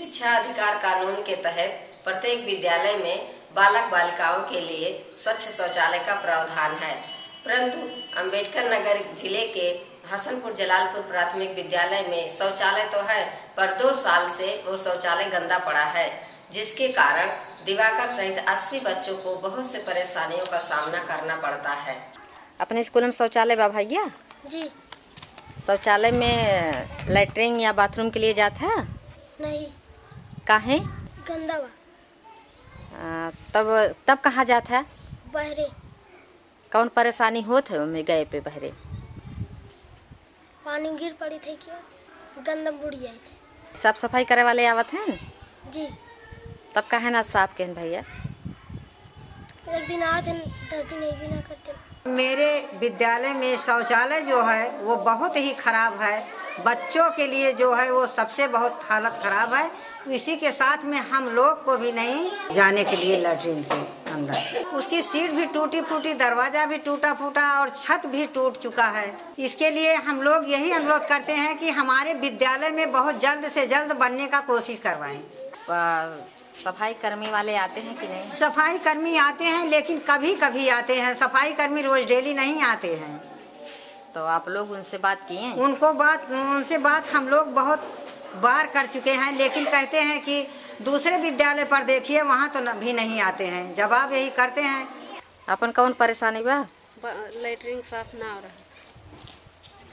शिक्षा अधिकार कानून के तहत प्रत्येक विद्यालय में बालक बालिकाओं के लिए स्वच्छ शौचालय का प्रावधान है, परंतु अंबेडकर नगर जिले के हसनपुर जलालपुर प्राथमिक विद्यालय में शौचालय तो है पर 2 साल से वो शौचालय गंदा पड़ा है, जिसके कारण दिवाकर सहित 80 बच्चों को बहुत से परेशानियों का सामना करना पड़ता है। अपने स्कूल में शौचालय बा भैया जी? शौचालय में लैट्रिन या बाथरूम के लिए जाता है? नहीं। काहे? गंदा बा। तब कहाँ जाता है? बहरे। कौन परेशानी होत है उनमें गए पे बहरे? पानी गिर पड़ी थे क्या गंदा बुढ़ी आई थी। साफ सफाई करे वाले आवत हैं जी? तब कहे ना साफ कहन भैया? एक दिन आज 10 दिन भी ना करते। मेरे विद्यालय में शौचालय जो है वो बहुत ही खराब है, बच्चों के लिए जो है वो सबसे बहुत हालत खराब है। इसी के साथ में हम लोग को भी नहीं जाने के लिए लैट्रिन के अंदर। उसकी सीट भी टूटी फूटी, दरवाजा भी टूटा फूटा और छत भी टूट चुका है। इसके लिए हम लोग यही अनुरोध करते हैं कि हमारे विद्यालय में बहुत जल्द से जल्द बनने का कोशिश करवाएं। सफाई कर्मी वाले आते हैं कि नहीं? सफाई कर्मी आते हैं लेकिन कभी कभी आते हैं, सफाई कर्मी रोज डेली नहीं आते हैं। तो आप लोग उनसे बात किए? उनसे बात हम लोग बहुत बार कर चुके हैं, लेकिन कहते हैं कि दूसरे विद्यालय पर देखिए, वहाँ तो भी नहीं आते हैं। जवाब यही करते हैं। अपन कौन परेशानी बा? लैट्रिन साफ ना हो रहा।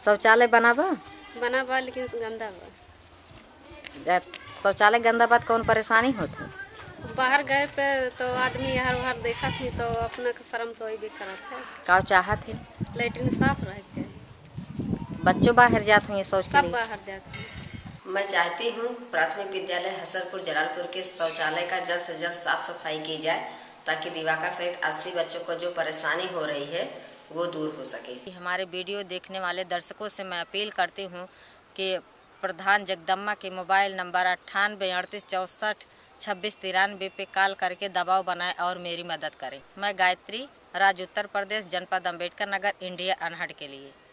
शौचालय बना बा लेकिन गंदा बा। शौचालय गंदा बात कौन परेशानी होती? बाहर गए पे तो आदमी यहाँ वहाँ देखा थी तो अपना शर्म तो भी करत है। का चाहत है? लैट्रिन साफ रह जाए। बच्चों बाहर जाते हुए शौच सब बाहर जाते हैं। मैं चाहती हूँ प्राथमिक विद्यालय हसनपुर जलालपुर के शौचालय का जल्द से जल्द साफ सफाई की जाए, ताकि दिवाकर सहित 80 बच्चों को जो परेशानी हो रही है वो दूर हो सके। हमारे वीडियो देखने वाले दर्शकों से मैं अपील करती हूँ कि प्रधान जगदम्मा के मोबाइल नंबर 98 38 64 26 93 पे कॉल करके दबाव बनाएं और मेरी मदद करें। मैं गायत्री राज, उत्तर प्रदेश जनपद, अंबेडकर नगर, इंडिया अनहट के लिए।